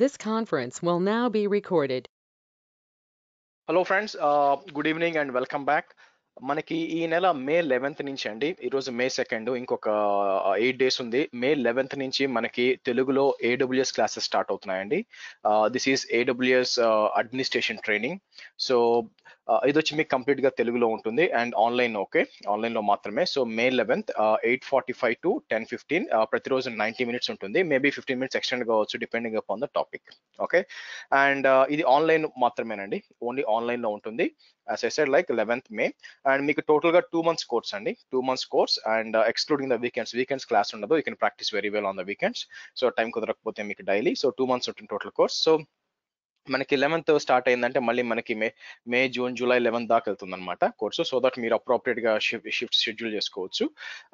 This conference will now be recorded. Hello friends, good evening and welcome back. మనకి ఈ నెల May 11th నుంచి అండి, ఈరోజు May 2nd, ఇంకొక 8 days ఉంది. May 11th నుంచి మనకి తెలుగులో AWS క్లాసెస్ స్టార్ట్ అవుతున్నాయండి. This is AWS administration training. So ఇది వచ్చి మీకు కంప్లీట్గా తెలుగులో ఉంటుంది అండ్ ఆన్లైన్, ఓకే, ఆన్లైన్లో మాత్రమే. సో May 11th 8:45 to 10:15 ప్రతిరోజు 90 minutes ఉంటుంది. మేబీ 15 minutes ఎక్స్టెండ్ కావచ్చు depending up on the topic, okay. And ఇది ఆన్లైన్ మాత్రమేనండి, ఓన్లీ ఆన్లైన్లో ఉంటుంది. As I said, like 11th May, and make a total got 2 months course and 2 months course, and excluding the weekends class another, you can practice very well on the weekends. So time kudarakapothe meeku daily, so 2 months total course. So మనకి 11th start అయిందంటే మళ్ళీ మనకి May, June, July 11th దాకా వెళ్తుంది అనమాట course. So that మీరు అప్రోప్రియట్గా shift schedule చేసుకోవచ్చు.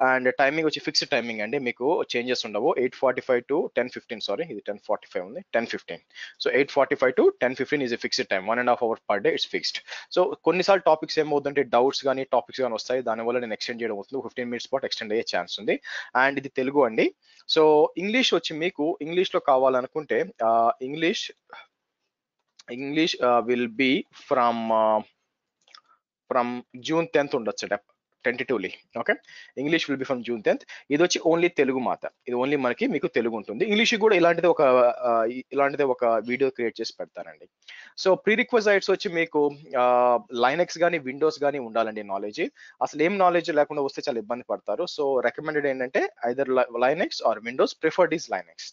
అండ్ టైమింగ్ వచ్చి ఫిక్స్డ్ టైమింగ్ అండి, మీకు చేంజెస్ ఉండవు. 8:45 to 10:15, సారీ ఇది 10:45 ఉంది, 10:15. సో 8:45 to 10:15 is fixed time, 1.5 hour per day it's fixed. So కొన్నిసార్లు టాపిక్స్ ఏమవుతుందంటే డౌట్స్ కానీ టాపిక్స్ కానీ వస్తాయి, దానివల్ల నేను ఎక్స్టెండ్ చేయడం అవుతుంది. 15 minutes పాటు ఎక్స్టెండ్ అయ్యే ఛాన్స్ ఉంది. అండ్ ఇది తెలుగు అండి. సో ఇంగ్లీష్ వచ్చి మీకు ఇంగ్లీష్లో కావాలనుకుంటే English will be from June 10th undachcha tentatively, okay. English will be from June 10th. ఇది వచ్చి ఓన్లీ తెలుగు మాట, ఇది ఓన్లీ మనకి మీకు తెలుగు ఉంటుంది. ఇంగ్లీష్ కూడా ఇలాంటిదే ఒక వీడియో క్రియేట్ చేసి పెడతానండి. సో ప్రీ రిక్వజైట్స్ వచ్చి మీకు లైనక్స్ కానీ విండోస్ కానీ ఉండాలండి నాలెడ్జ్. అసలు ఏం నాలెడ్జ్ లేకుండా వస్తే చాలా ఇబ్బంది పడతారు. సో రికమెండెడ్ ఏంటంటే either Linux or Windows, preferred is Linux.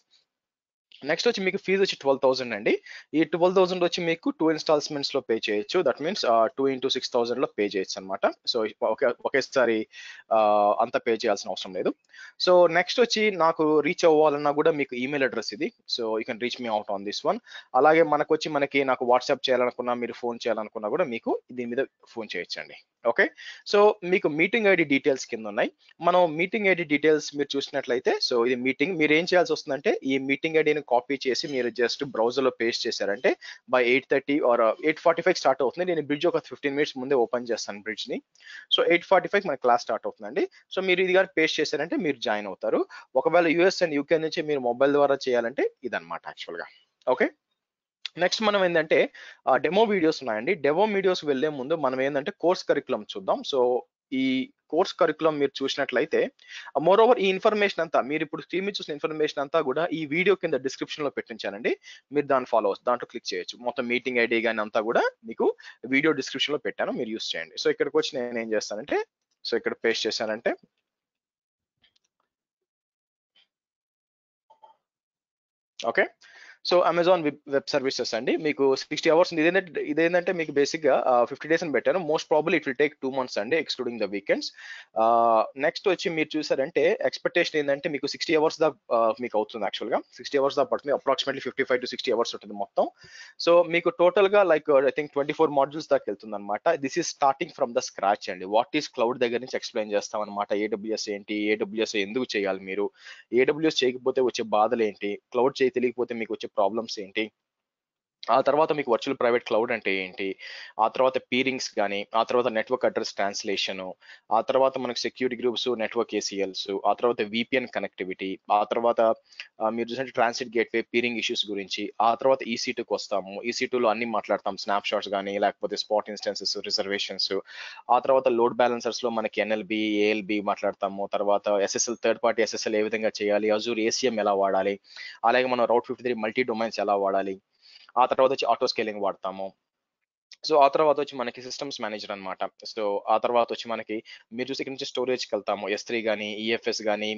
Next వచ్చి మీకు ఫీజు వచ్చి 12,000 అండి. ఈ 12,000 వచ్చి మీకు 2 installments లో పే చేయొచ్చు. దట్ మీన్స్ 2 into 6,000 లో పే చేయొచ్చు అనమాట. సో ఒకేసారి అంత పే చేయాల్సిన అవసరం లేదు. సో నెక్స్ట్ వచ్చి నాకు రీచ్ అవ్వాలన్నా కూడా మీకు ఈమెయిల్ అడ్రస్ ఇది. So you can reach me out on this one. అలాగే మనకి నాకు వాట్సాప్ చేయాలనుకున్నా, మీరు ఫోన్ చేయాలనుకున్నా కూడా మీకు దీని మీద ఫోన్ చేయొచ్చండి, ఓకే. సో మీకు మీటింగ్ ఐడి డీటెయిల్స్ కింద ఉన్నాయి. మనం మీటింగ్ ఐడి డీటెయిల్స్ మీరు చూసినట్లయితే, సో ఇది మీటింగ్, మీరు ఏం చేయాల్సి వస్తుందంటే ఈ మీటింగ్ ఐడిని కాపీ చేసి మీరు జస్ట్ బ్రౌజర్లో పేస్ట్ చేశారంటే బై 8:30 or 8:45 స్టార్ట్ అవుతుంది. నేను బ్రిడ్జ్ ఒక 15 minutes ముందే ఓపెన్ చేస్తాను బ్రిడ్జ్ని. సో 8:45 మన క్లాస్ స్టార్ట్ అవుతుందండి. సో మీరు ఇది కానీ పేస్ట్ చేశారంటే మీరు జాయిన్ అవుతారు. ఒకవేళ US అండ్ UK నుంచి మీరు మొబైల్ ద్వారా చేయాలంటే ఇదన్నమాట యాక్చువల్గా, ఓకే. నెక్స్ట్ మనం ఏంటంటే డెమో వీడియోస్ ఉన్నాయండి. డెమో వీడియోస్ వెళ్ళే ముందు మనం ఏంటంటే కోర్స్ కరికులం చూద్దాం. సో ఈ కోర్స్ కరికులం మీరు చూసినట్లయితే, మోర్ ఓవర్ ఈ ఇన్ఫర్మేషన్ అంతా మీరు ఇప్పుడు స్క్రీన్ మీద చూసిన ఇన్ఫర్మేషన్ అంతా కూడా ఈ వీడియో కింద డిస్క్రిప్షన్ లో పెట్టించానండి. మీరు దాన్ని ఫాలో అవచ్చు, దాంట్లో క్లిక్ చేయొచ్చు. మొత్తం మీటింగ్ ఐడి కానీ అంతా కూడా మీకు వీడియో డిస్క్రిప్షన్ లో పెట్టాను, మీరు యూస్ చేయండి. సో ఇక్కడికి వచ్చి నేను ఏం చేస్తానంటే, సో ఇక్కడ పేస్ట్ చేశానంటే okay. So Amazon web services అండి, మీకు 60 hours ఉంది. ఇదేంటంటే మీకు బేసిక్గా 50 days అని పెట్టాను. Most probable it will take 2 months అండి, ఎక్స్క్లూడింగ్ ద వీకెండ్స్. నెక్స్ట్ వచ్చి మీరు చూసారంటే ఎక్స్పెక్టేషన్ ఏంటంటే మీకు 60 hours దా మీకు అవుతుంది యాక్చువల్గా. 60 hours దా పడుతుంది, అప్రాక్సిమేట్లీ 55 to 60 hours ఉంటుంది మొత్తం. సో మీకు టోటల్గా లైక్ ఐ థింక్ 24 modules దాకా వెళ్తుంది అనమాట. This is starting from the scratch అండి. వాట్ ఈస్ క్లౌడ్ దగ్గర నుంచి ఎక్స్ప్లెయిన్ చేస్తాం అనమాట. ఏడబ్ల్యూఎస్ ఏంటి, ఏడబ్ల్యూఎస్ ఎందుకు చేయాలి, మీరు ఏడబ్ల్యూఎస్ చేయకపోతే వచ్చే బాధలు ఏంటి, క్లౌడ్ చేయి తెలియకపోతే మీకు వచ్చే ప్రాబ్లమ్స్ ఏంటి, ఆ తర్వాత మీకు వర్చువల్ ప్రైవేట్ క్లౌడ్ అంటే ఏంటి, ఆ తర్వాత పీరింగ్స్ కానీ, ఆ తర్వాత నెట్వర్క్ అడ్రస్ ట్రాన్స్లేషను, ఆ తర్వాత మనకు సెక్యూరిటీ గ్రూప్స్, నెట్వర్క్ ACLs, ఆ తర్వాత VPN కనెక్టివిటీ, ఆ తర్వాత మీరు చూసినట్టు ట్రాన్సిట్ గేట్వే, పీరింగ్ ఇష్యూస్ గురించి, ఆ తర్వాత EC2కి వస్తాము. EC2లో అన్ని మాట్లాడతాం, స్నాప్ షాట్స్ కానీ, లేకపోతే స్పాట్ ఇన్స్టెన్సెస్, రిజర్వేషన్స్. ఆ తర్వాత లోడ్ బ్యాలెన్సర్స్లో మనకి NLB, ALB మాట్లాడతాము. తర్వాత SSL, థర్డ్ పార్టీ SSL ఏ విధంగా చేయాలి, అజూర్ ACM ఎలా వాడాలి, అలాగే మనం Route 53 మల్టీ డొమైన్స్ ఎలా వాడాలి, ఆ తర్వాత వచ్చి ఆటో స్కేలింగ్ వాడతాము. సో ఆ తర్వాత వచ్చి మనకి సిస్టమ్స్ మేనేజర్ అనమాట. సో ఆ తర్వాత వచ్చి మనకి మీరు చూసి ఇక్కడ నుంచి స్టోరేజ్కి వెళ్తాము. S3 కానీ, EFS కానీ,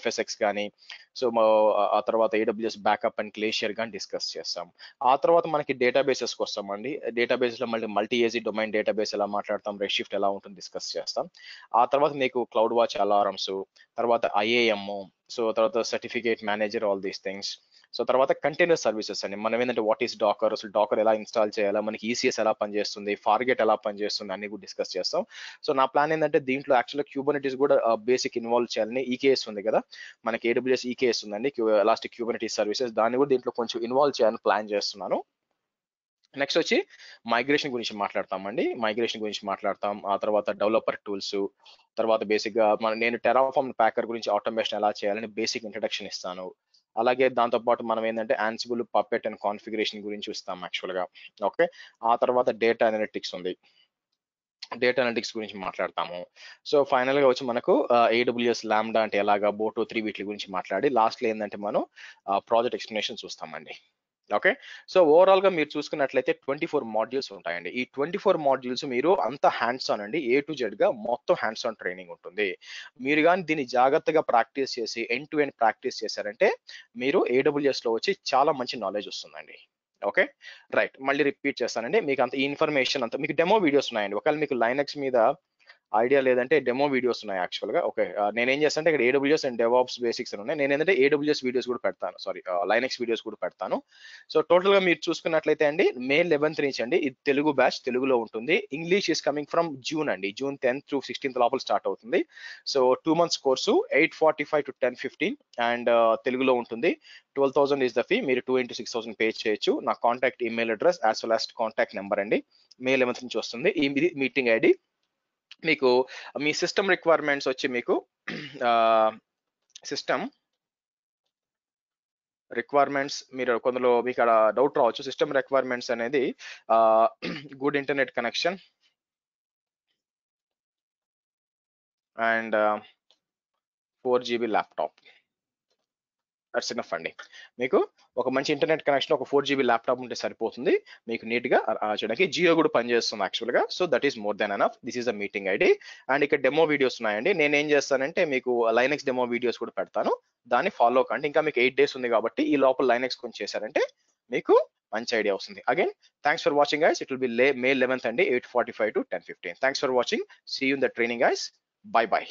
FSX కానీ, సో ఆ తర్వాత AWS బ్యాకప్ అండ్ గ్లేషియర్ కానీ డిస్కస్ చేస్తాం. ఆ తర్వాత మనకి డేటాబేసెస్కి వస్తామండి. డేటాబేస్లో మళ్ళీ మల్టీ-AZ డొమైన్ డేటాబేస్ ఎలా మాట్లాడతాం, రెడ్ షిఫ్ట్ ఎలా ఉంటుంది డిస్కస్ చేస్తాం. ఆ తర్వాత మీకు క్లౌడ్ వాచ్ అలారమ్స్, తర్వాత IAM, సో తర్వాత certificate manager, all these things. So తర్వాత కంటైనర్ సర్వీసెస్ అండి. మనం ఏంటంటే వాట్ ఈస్ డాకర్, అసలు డాకర్ ఎలా ఇన్స్టాల్ చేయాలా, మనకి ECS ఎలా పనిచేస్తుంది, ఫార్గేట్ ఎలా పనిచేస్తుంది, అన్ని కూడా డిస్కస్ చేస్తాం. సో నా ప్లాన్ ఏంటంటే దీంట్లో యాక్చువల్గా క్యూబర్నెటీస్ కూడా బేసిక్ ఇన్వాల్వ్ చేయాలని. EKS ఉంది కదా మనకి, AWS EKS ఉందండి, ఎలాస్టిక్ క్యూబర్నెటీస్ సర్వీసెస్, దాన్ని కూడా దీంట్లో కొంచెం ఇన్వాల్వ్ చేయాలని ప్లాన్ చేస్తున్నాను. నెక్స్ట్ వచ్చి మైగ్రేషన్ గురించి మాట్లాడతామండి, మైగ్రేషన్ గురించి మాట్లాడతాం. ఆ తర్వాత డెవలపర్ టూల్స్, తర్వాత బేసిక్గా నేను టెరాఫార్మ్, ప్యాకర్ గురించి ఆటోమేషన్ ఎలా చేయాలని బేసిక్ ఇంట్రడక్షన్ ఇస్తాను. అలాగే దాంతో పాటు మనం ఏంటంటే Ansible, Puppet అండ్ కాన్ఫిగరేషన్ గురించి చూస్తాం యాక్చువల్ గా. ఓకే, ఆ తర్వాత డేటా అనలిటిక్స్ ఉంది, డేటా అనలిటిక్స్ గురించి మాట్లాడతాము. సో ఫైనల్ గా వచ్చి మనకు AWS లాంబ్డా అంటే ఎలాగా, బోటో 3 వీటి గురించి మాట్లాడి లాస్ట్ లో ఏంటంటే మనం ప్రాజెక్ట్ ఎక్స్ప్లెనేషన్ చూస్తామండి. ఓకే, సో ఓవరాల్ గా మీరు చూసుకున్నట్లయితే 24 మాడ్యూల్స్ ఉంటాయండి. ఈ 24 మాడ్యూల్స్ మీరు అంతా హ్యాండ్స్ ఆన్ అండి, A to Z గా మొత్తం హ్యాండ్స్ ఆన్ ట్రైనింగ్ ఉంటుంది. మీరు కానీ దీన్ని జాగ్రత్తగా ప్రాక్టీస్ చేసి ఎండ్ టు ఎండ్ ప్రాక్టీస్ చేశారంటే మీరు AWS లో వచ్చి చాలా మంచి నాలెడ్జ్ వస్తుందండి. ఓకే రైట్, మళ్ళీ రిపీట్ చేస్తానండి, మీకు అంత ఇన్ఫర్మేషన్ అంతా మీకు డెమో వీడియోస్ ఉన్నాయండి. ఒకవేళ మీకు లైనక్స్ మీద ఐడియా లేదంటే డెమో వీడియోస్ ఉన్నాయి యాక్చువల్గా. ఓకే, నేనేం చేస్తానంటే ఇక్కడ AWS అండ్ DevOps బేసిక్స్ అని ఉన్నాయి, నేను ఏంటంటే AWS వీడియోస్ కూడా పెడతాను, సారీ లైనక్స్ వీడియోస్ కూడా పెడతాను. సో టోటల్గా మీరు చూసుకున్నట్లయితే అండి May 11th నుంచి అండి ఇది తెలుగు బ్యాచ్ తెలుగులో ఉంటుంది. English is coming from June అండి, June 10th through 16th లోపల స్టార్ట్ అవుతుంది. So 2 months course 845 to 1015 and తెలుగులో ఉంటుంది. 12,000 ఈస్ ద ఫీ, మీరు 2 into 6,000 పే చేయొచ్చు. నా contact email address as well as contact number అండి May 11th నుంచి వస్తుంది. ఈ మీటింగ్ ఐడి మీకు మీ సిస్టమ్ రిక్వైర్మెంట్స్ వచ్చి మీకు సిస్టమ్ రిక్వైర్మెంట్స్ మీరు కొందరు మీకు ఇక్కడ డౌట్ రావచ్చు. సిస్టమ్ రిక్వైర్మెంట్స్ అనేది good internet connection and 4GB laptop, that's enough అండి. మీకు ఒక మంచి ఇంటర్నెట్ కనెక్షన్, ఒక 4GB ల్యాప్టాప్ ఉంటే సరిపోతుంది మీకు నీట్గా చేయడానికి. జియో కూడా పనిచేస్తుంది యాక్చువల్గా, so that is more than enough. This is a meeting ID and ఇక్కడ డెమో వీడియోస్ ఉన్నాయండి. నేను ఏం చేస్తానంటే మీకు లైనక్స్ డెమో వీడియోస్ కూడా పెడతాను, దాన్ని ఫాలో కండి. ఇంకా మీకు 8 days ఉంది కాబట్టి ఈ లోపల లైనక్స్ కొంచెం చేశారంటే మీకు మంచి ఐడియా వస్తుంది. Again thanks for watching guys. It will be May 11th అండి 8:45 to 10:15. Thanks for watching, see you in the training guys, bye by.